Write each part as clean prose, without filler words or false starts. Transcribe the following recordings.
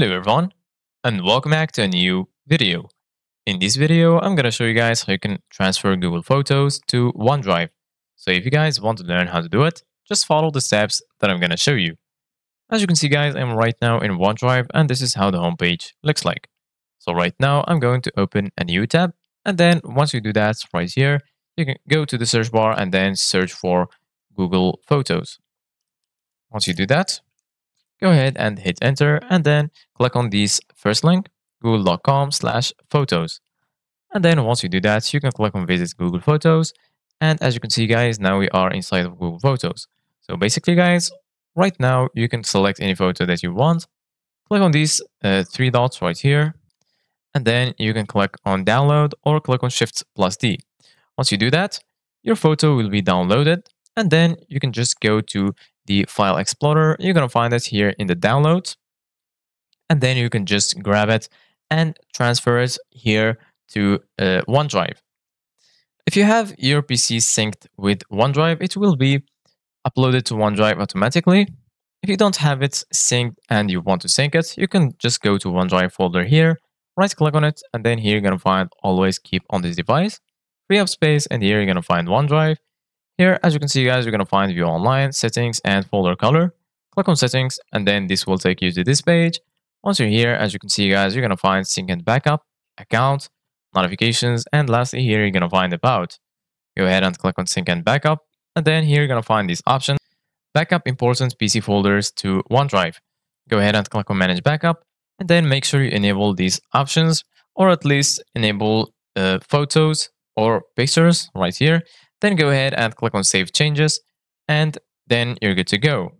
Hello everyone, and welcome back to a new video. In this video, I'm gonna show you guys how you can transfer Google Photos to OneDrive. So if you guys want to learn how to do it, just follow the steps that I'm gonna show you. As you can see guys, I'm right now in OneDrive and this is how the homepage looks like. So right now, I'm going to open a new tab. And then once you do that right here, you can go to the search bar and then search for Google Photos. Once you do that, go ahead and hit enter and then click on this first link, google.com/photos. And then once you do that, you can click on visit Google Photos. And as you can see guys, now we are inside of Google Photos. So basically guys, right now you can select any photo that you want. Click on these three dots right here. And then you can click on download or click on Shift+D. Once you do that, your photo will be downloaded. And then you can just go to the file explorer. You're going to find it here in the downloads. And then you can just grab it and transfer it here to OneDrive. If you have your PC synced with OneDrive, it will be uploaded to OneDrive automatically. If you don't have it synced and you want to sync it, you can just go to OneDrive folder here, right click on it, and then here you're going to find always keep on this device. Free up space, and here you're going to find OneDrive. Here, as you can see, guys, you're going to find View Online, Settings, and Folder Color. Click on Settings, and then this will take you to this page. Once you're here, as you can see, guys, you're going to find Sync and Backup, Account, Notifications, and lastly, here you're going to find About. Go ahead and click on Sync and Backup, and then here you're going to find this option, Backup Important PC Folders to OneDrive. Go ahead and click on Manage Backup, and then make sure you enable these options, or at least enable photos or pictures right here. Then go ahead and click on Save Changes, and then you're good to go.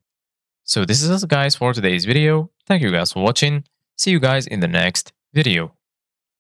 So this is it guys for today's video. Thank you guys for watching. See you guys in the next video.